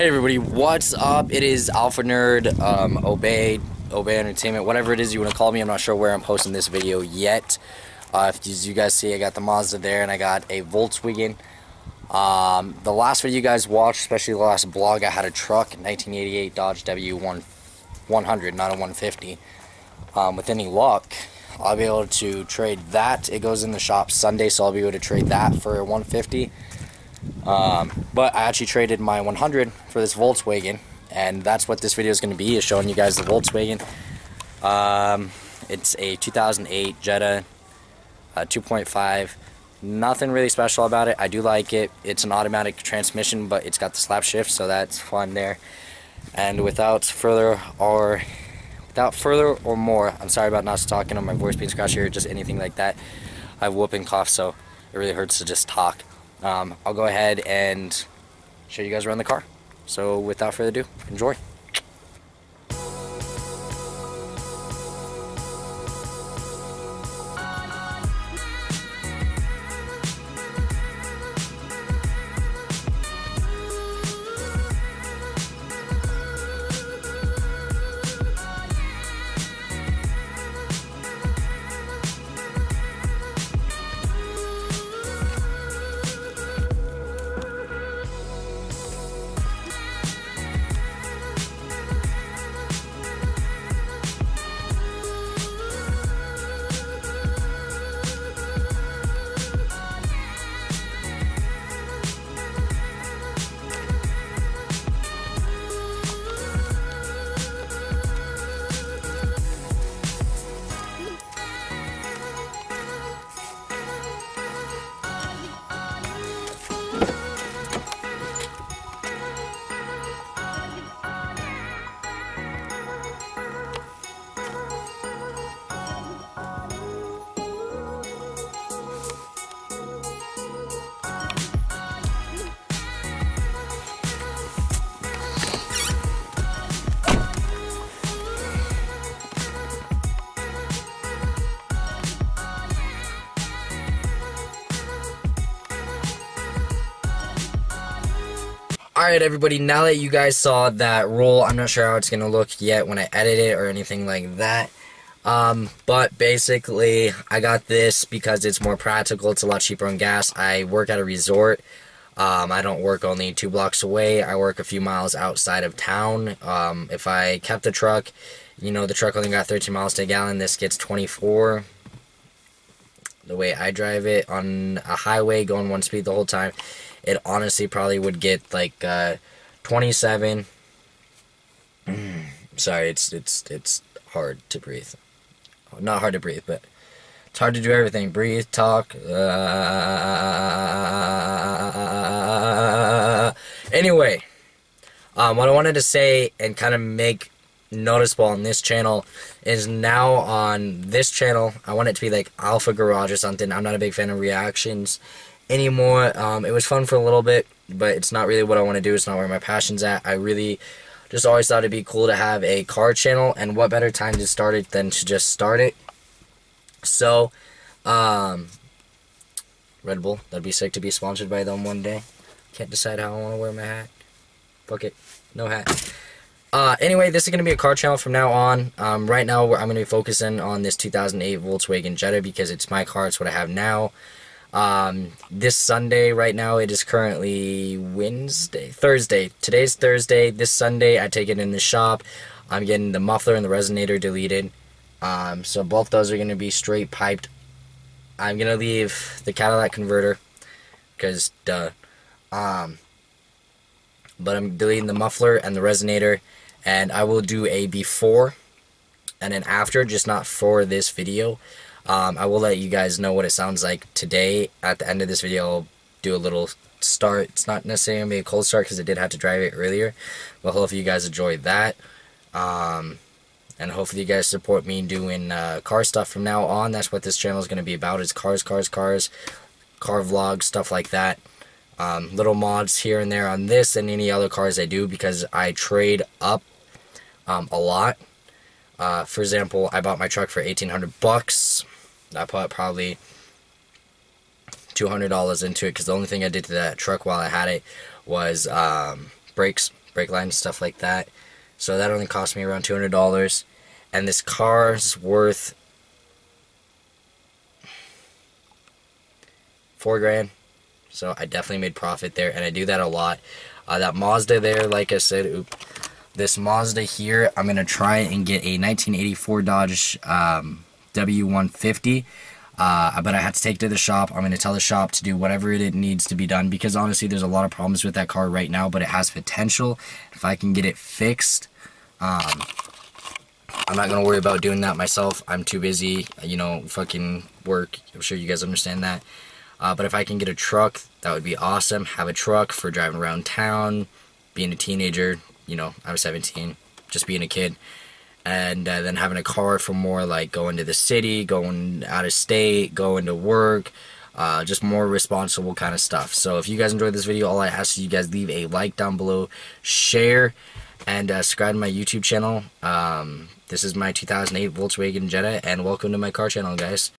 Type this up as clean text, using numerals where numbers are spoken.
Hey everybody, what's up? It is Alpha Nerd, Obey Entertainment, whatever it is you want to call me. I'm not sure where I'm posting this video yet. As you guys see, I got the Mazda there and I got a Volkswagen. The last video you guys watched, especially the last vlog, I had a truck, 1988 Dodge W100, not a 150. With any luck, I'll be able to trade that. It goes in the shop Sunday, so I'll be able to trade that for a 150. But I actually traded my 100 for this Volkswagen, and that's what this video is going to be, is showing you guys the Volkswagen. It's a 2008 Jetta 2.5. Nothing really special about it. I do like it. It's an automatic transmission, but it's got the slap shift, so that's fun there. And without further or more, I'm sorry about not talking on my voice being scratchy or just anything like that. I have whooping cough, so it really hurts to just talk. I'll go ahead and show you guys around the car. So without further ado, enjoy. Alright everybody, now that you guys saw that roll, I'm not sure how it's going to look yet when I edit it or anything like that. But basically, I got this because it's more practical, it's a lot cheaper on gas. I work at a resort. I don't work only 2 blocks away, I work a few miles outside of town. If I kept the truck, you know, the truck only got 13 miles to a gallon, this gets 24. The way I drive it on a highway going 1 speed the whole time, it honestly probably would get like 27. Sorry, it's hard to breathe. Not hard to breathe, but it's hard to do everything. Breathe, talk. Anyway, what I wanted to say and kind of make noticeable on this channel is now on this channel, I want it to be like Alpha Garage or something. I'm not a big fan of reactions anymore. It was fun for a little bit, but it's not really what I want to do. It's not where my passion's at. I really just always thought it'd be cool to have a car channel, and what better time to start it than to just start it. So Red Bull, that'd be sick to be sponsored by them one day. Can't decide how I want to wear my hat. Fuck it, no hat. Anyway, this is going to be a car channel from now on. Right now I'm going to be focusing on this 2008 Volkswagen Jetta because it's my car, it's what I have now. This Sunday, right now it is currently Thursday. Today's Thursday. This Sunday I take it in the shop. I'm getting the muffler and the resonator deleted. So both those are going to be straight piped. I'm going to leave the Cadillac converter because duh. But I'm deleting the muffler and the resonator, and I will do a before and an after, just not for this video. I will let you guys know what it sounds like today. At the end of this video, I'll do a little start. It's not necessarily going to be a cold start because I did have to drive it earlier. But hopefully you guys enjoyed that. And hopefully you guys support me doing car stuff from now on. That's what this channel is going to be about, is cars, car vlogs, stuff like that. Little mods here and there on this and any other cars I do because I trade up a lot. For example, I bought my truck for $1,800. I put probably $200 into it because the only thing I did to that truck while I had it was brakes. brake lines, stuff like that. So that only cost me around $200, and this car's worth $4,000. So I definitely made profit there, and I do that a lot. That Mazda there, like I said, this Mazda here, I'm gonna try and get a 1984 Dodge W150, but I had to take it to the shop. I'm gonna tell the shop to do whatever it needs to be done, because honestly, there's a lot of problems with that car right now, but it has potential. If I can get it fixed, I'm not gonna worry about doing that myself. I'm too busy, you know, fucking work. I'm sure you guys understand that. But if I can get a truck, that would be awesome. Have a truck for driving around town, being a teenager. You know, I was 17, just being a kid. And then having a car for more like going to the city, going out of state, going to work, just more responsible kind of stuff. So if you guys enjoyed this video, all I ask is you guys leave a like down below, share, and subscribe to my YouTube channel. This is my 2008 Volkswagen Jetta, and welcome to my car channel, guys.